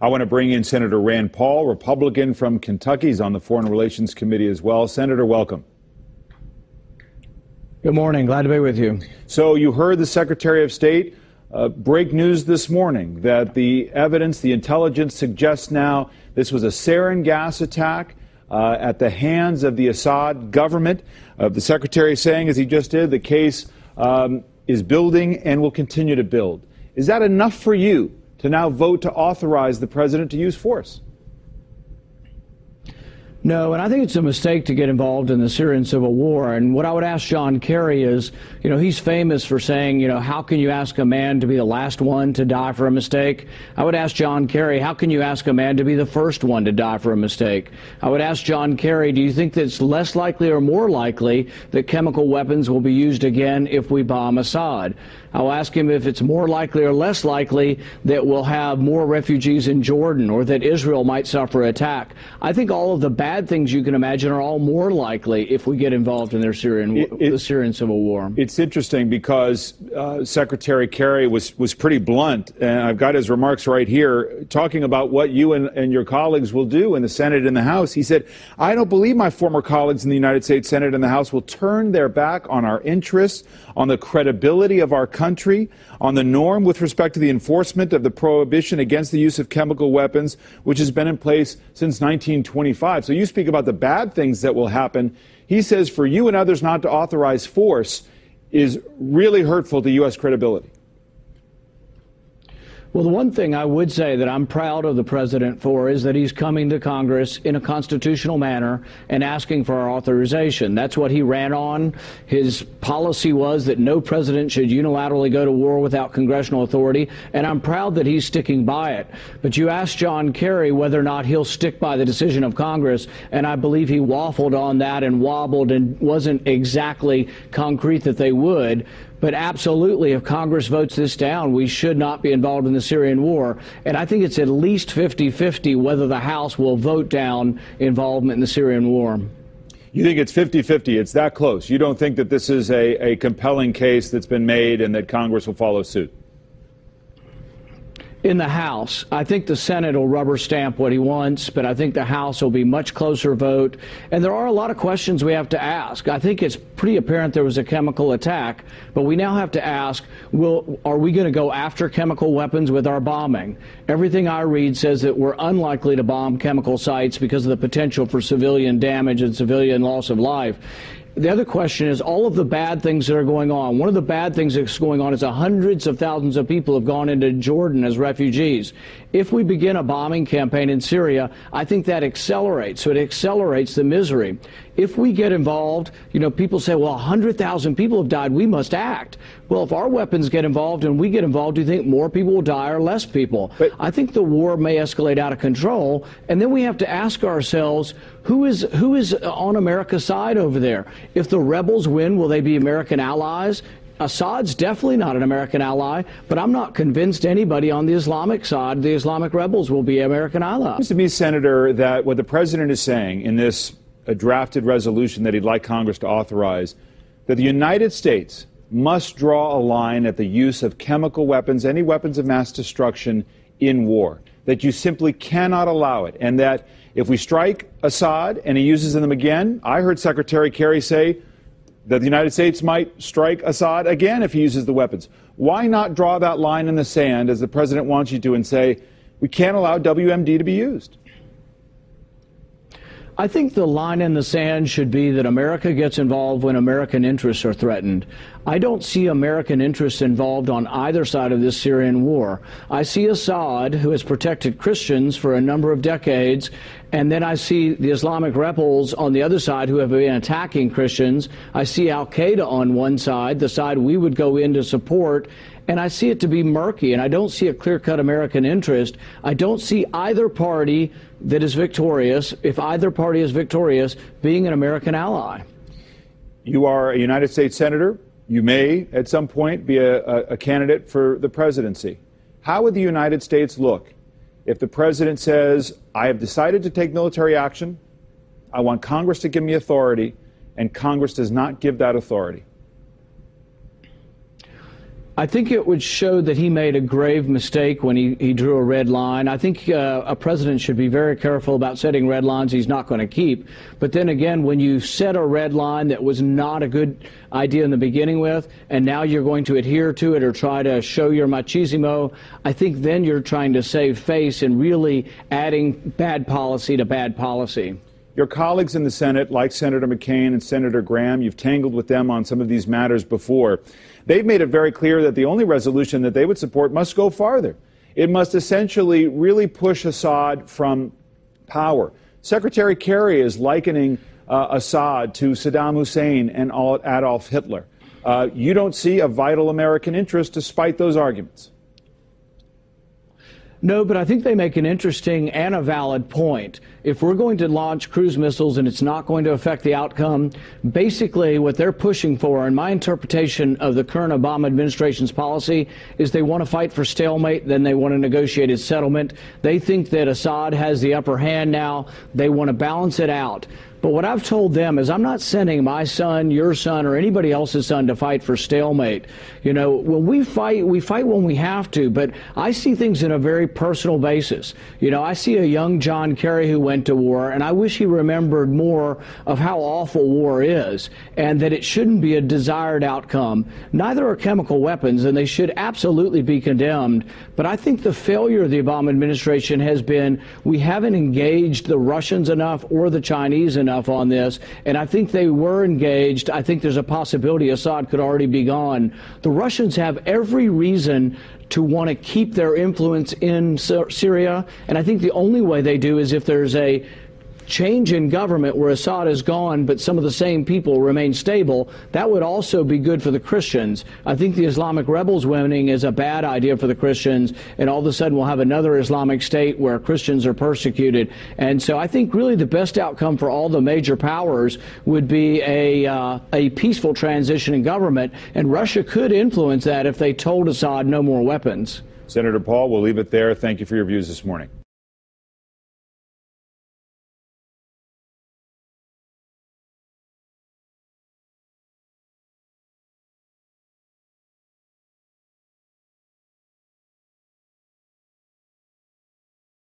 I want to bring in Senator Rand Paul, Republican from Kentucky. He's on the Foreign Relations Committee as well. Senator, welcome. Good morning. Glad to be with you. So you heard the Secretary of State break news this morning that the evidence, the intelligence suggests now this was a sarin gas attack at the hands of the Assad government. The Secretary saying, as he just did, the case is building and will continue to build. Is that enough for you to now vote to authorize the president to use force? No, and I think it's a mistake to get involved in the Syrian civil war. And what I would ask John Kerry is, you know, he's famous for saying, you know, how can you ask a man to be the last one to die for a mistake? I would ask John Kerry, how can you ask a man to be the first one to die for a mistake? I would ask John Kerry, do you think that it's less likely or more likely that chemical weapons will be used again if we bomb Assad? I'll ask him if it's more likely or less likely that we'll have more refugees in Jordan or that Israel might suffer attack. I think all of the bad things you can imagine are all more likely if we get involved in their Syrian civil war. It's interesting because Secretary Kerry was pretty blunt, and I've got his remarks right here, talking about what you and your colleagues will do in the Senate and the House. He said, I don't believe my former colleagues in the United States Senate and the House will turn their back on our interests, on the credibility of our country, on the norm with respect to the enforcement of the prohibition against the use of chemical weapons, which has been in place since 1925. So you speak about the bad things that will happen. He says for you and others not to authorize force is really hurtful to U.S. credibility. Well, the one thing I would say that I'm proud of the president for is that he's coming to Congress in a constitutional manner and asking for our authorization. That's what he ran on. His policy was that no president should unilaterally go to war without congressional authority, and I'm proud that he's sticking by it. But you asked John Kerry whether or not he'll stick by the decision of Congress, and I believe he waffled on that and wobbled and wasn't exactly concrete that they would. But absolutely, if Congress votes this down, we should not be involved in the Syrian war. And I think it's at least 50-50 whether the House will vote down involvement in the Syrian war. You think it's 50-50? It's that close? You don't think that this is a compelling case that's been made and that Congress will follow suit? In the House, I think the Senate will rubber stamp what he wants, but I think the House will be much closer vote. And there are a lot of questions we have to ask. I think it's pretty apparent there was a chemical attack, but we now have to ask, are we going to go after chemical weapons with our bombing? Everything I read says that we're unlikely to bomb chemical sites because of the potential for civilian damage and civilian loss of life. The other question is all of the bad things that are going on. One of the bad things that's going on is hundreds of thousands of people have gone into Jordan as refugees. If we begin a bombing campaign in Syria, I think that accelerates. So it accelerates the misery. If we get involved, you know, people say, well, 100,000 people have died, we must act. Well, if our weapons get involved and we get involved, do you think more people will die or less people? But I think the war may escalate out of control, and then we have to ask ourselves, who is on America's side over there? If the rebels win, will they be American allies? Assad's definitely not an American ally, but I'm not convinced anybody on the Islamic side, the Islamic rebels, will be American allies. It seems to me, Senator, that what the president is saying in this drafted resolution that he'd like Congress to authorize, that the United States must draw a line at the use of chemical weapons, any weapons of mass destruction in war, that you simply cannot allow it, and that if we strike Assad and he uses them again, I heard Secretary Kerry say that the United States might strike Assad again if he uses the weapons. Why not draw that line in the sand, as the president wants you to, and say, we can't allow WMD to be used? I think the line in the sand should be that America gets involved when American interests are threatened. I don't see American interests involved on either side of this Syrian war. I see Assad, who has protected Christians for a number of decades, and then I see the Islamic rebels on the other side who have been attacking Christians. I see Al Qaeda on one side, the side we would go in to support, and I see it to be murky, and I don't see a clear-cut American interest. I don't see either party that is victorious, if either party is victorious, being an American ally. You are a United States Senator. You may, at some point, be a candidate for the presidency. How would the United States look if the president says, I have decided to take military action, I want Congress to give me authority, and Congress does not give that authority? I think it would show that he made a grave mistake when he drew a red line. I think a president should be very careful about setting red lines he's not going to keep. But then again, when you set a red line that was not a good idea in the beginning with, and now you're going to adhere to it or try to show your machismo, I think then you're trying to save face and really adding bad policy to bad policy. Your colleagues in the Senate, like Senator McCain and Senator Graham, you've tangled with them on some of these matters before. They've made it very clear that the only resolution that they would support must go farther. It must essentially really push Assad from power. Secretary Kerry is likening Assad to Saddam Hussein and Adolf Hitler. You don't see a vital American interest despite those arguments. No, but I think they make an interesting and a valid point. If we're going to launch cruise missiles and it's not going to affect the outcome, basically what they're pushing for, and my interpretation of the current Obama administration's policy, is they want to fight for stalemate, then they want a negotiated settlement. They think that Assad has the upper hand now. They want to balance it out. But what I've told them is I'm not sending my son, your son, or anybody else's son to fight for stalemate. You know, when we fight when we have to, but I see things in a very personal basis. You know, I see a young John Kerry who went to war, and I wish he remembered more of how awful war is and that it shouldn't be a desired outcome. Neither are chemical weapons, and they should absolutely be condemned. But I think the failure of the Obama administration has been we haven't engaged the Russians enough or the Chinese enough on this, and I think they were engaged. I think there's a possibility Assad could already be gone. The Russians have every reason to want to keep their influence in Syria, and I think the only way they do is if there's a change in government where Assad is gone but some of the same people remain stable. That would also be good for the Christians. I think the Islamic rebels winning is a bad idea for the Christians, and all of a sudden we'll have another Islamic state where Christians are persecuted. And so I think really the best outcome for all the major powers would be a peaceful transition in government, and Russia could influence that if they told Assad no more weapons. Senator Paul, we'll leave it there. Thank you for your views this morning.